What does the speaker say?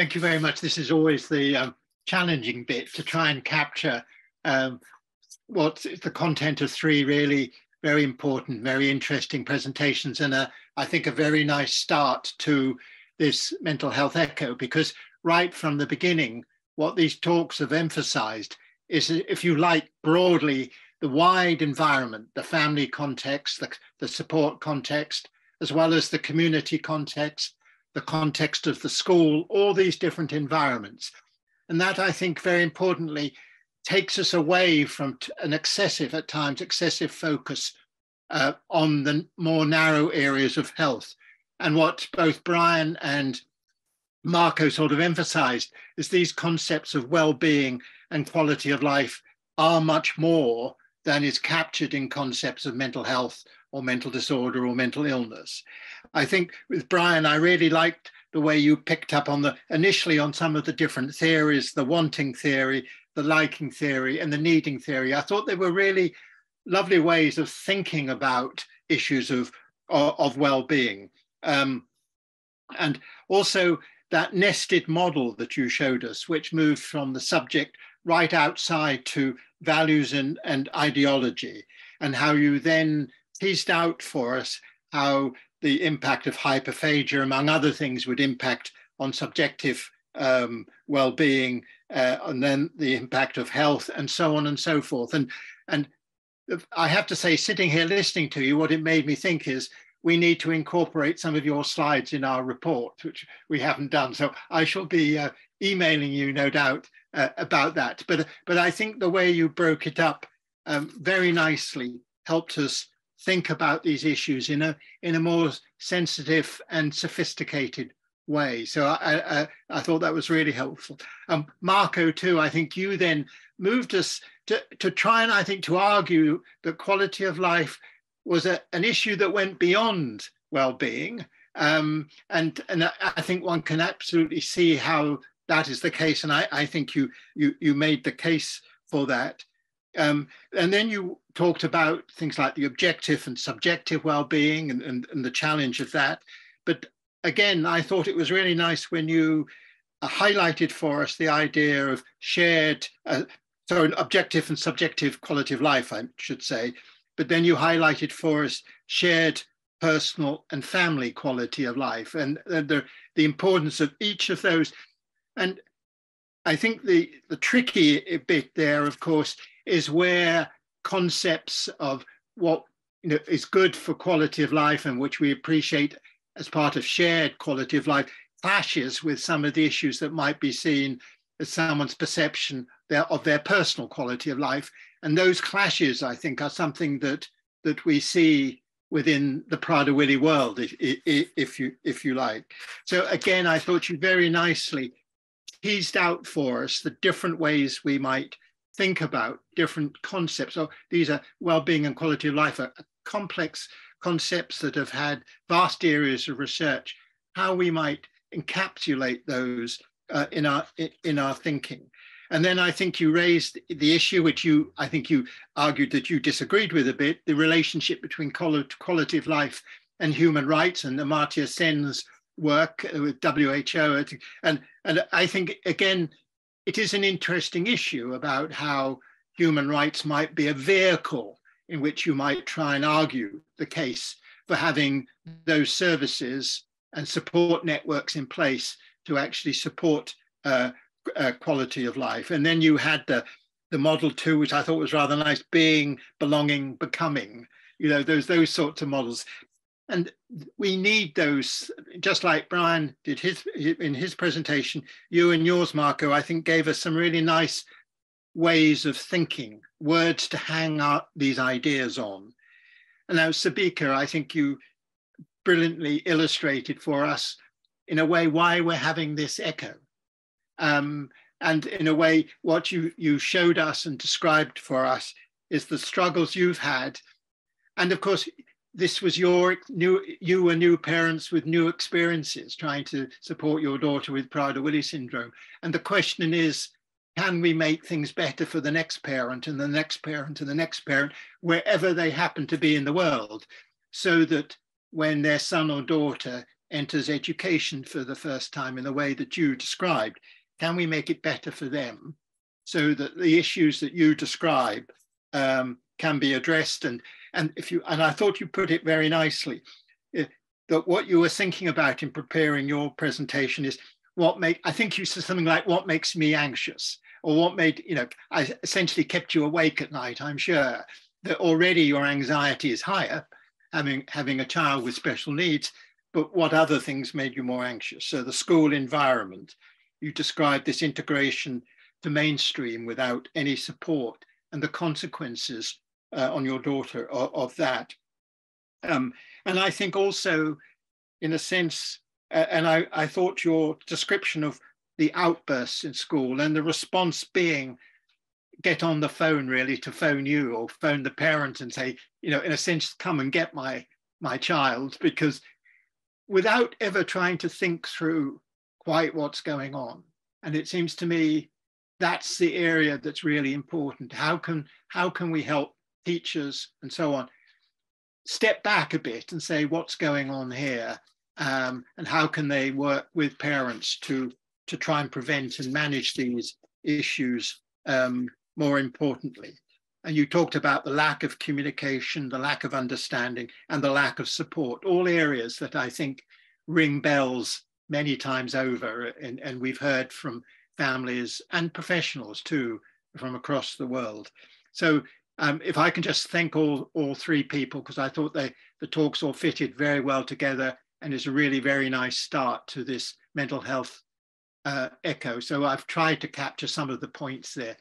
Thank you very much. This is always the challenging bit, to try and capture what's the content of three really very important, very interesting presentations, and I think a very nice start to this mental health echo, because right from the beginning, what these talks have emphasized is, if you like, broadly the wide environment, the family context, the support context, as well as the community context, the context of the school, all these different environments. And that, I think, very importantly, takes us away from an excessive, at times excessive, focus on the more narrow areas of health. And what both Brian and Marco sort of emphasized is these concepts of well-being and quality of life are much more than is captured in concepts of mental health or mental disorder or mental illness. I think with Brian, I really liked the way you picked up on initially on some of the different theories, the wanting theory, the liking theory, and the needing theory. I thought they were really lovely ways of thinking about issues of well-being. And also that nested model that you showed us, which moved from the subject right outside to values and ideology, and how you then teased out for us how the impact of hyperphagia, among other things, would impact on subjective well-being, and then the impact of health, and so on and so forth. And I have to say, sitting here listening to you, what it made me think is, we need to incorporate some of your slides in our report, which we haven't done. So I shall be emailing you, no doubt, about that. But I think the way you broke it up very nicely helped us think about these issues in a more sensitive and sophisticated way. So I thought that was really helpful. Marco, too, I think you then moved us to try and, I think, to argue that quality of life was an issue that went beyond well-being. And I think one can absolutely see how that is the case. And I think you made the case for that. And then you talked about things like the objective and subjective well-being and the challenge of that. But again, I thought it was really nice when you highlighted for us the idea of shared, so an objective and subjective quality of life, I should say, but then you highlighted for us shared personal and family quality of life and the importance of each of those. And I think the tricky bit there, of course, is where concepts of what is good for quality of life and which we appreciate as part of shared quality of life clashes with some of the issues that might be seen as someone's perception of their personal quality of life. And those clashes, I think, are something that we see within the Prader-Willi world, if you like. So again, I thought you very nicely teased out for us the different ways we might think about different concepts. So these are well-being and quality of life are complex concepts that have had vast areas of research. How we might encapsulate those in our thinking. And then I think you raised the issue, which I think you argued that you disagreed with a bit, the relationship between quality of life and human rights, and Amartya Sen's work with WHO. And I think, again, it is an interesting issue about how human rights might be a vehicle in which you might try and argue the case for having those services and support networks in place to actually support quality of life. And then you had the model too, which I thought was rather nice: being, belonging, becoming, those sorts of models. And we need those, just like Brian did in his presentation. You and yours, Marco, I think gave us some really nice ways of thinking, words to hang these ideas on. And now, Sabika, I think you brilliantly illustrated for us in a way why we're having this echo. And in a way, what you showed us and described for us is the struggles you've had. And of course, this was you were new parents with new experiences, trying to support your daughter with Prader-Willi syndrome. And the question is, can we make things better for the next parent and the next parent and the next parent, wherever they happen to be in the world, so that when their son or daughter enters education for the first time in the way that you described. Can we make it better for them so that the issues that you describe can be addressed? And if you, and I thought you put it very nicely, that what you were thinking about in preparing your presentation is what make, I think you said something like, what makes me anxious, or what made, you know, I essentially kept you awake at night. I'm sure that already your anxiety is higher, having a child with special needs, but what other things made you more anxious? So the school environment, you described this integration to mainstream without any support and the consequences on your daughter of that. And I think also, in a sense, and I thought your description of the outbursts in school and the response being get on the phone, really, to phone you or phone the parent and say, you know, in a sense, come and get my child, because without ever trying to think through quite what's going on. And it seems to me that's the area that's really important. How can we help teachers and so on step back a bit and say what's going on here, and how can they work with parents to try and prevent and manage these issues more importantly? And you talked about the lack of communication, the lack of understanding, and the lack of support, all areas that I think ring bells many times over, and we've heard from families and professionals too from across the world. So if I can just thank all three people, because I thought the talks all fitted very well together, and it's a really very nice start to this mental health echo. So I've tried to capture some of the points there.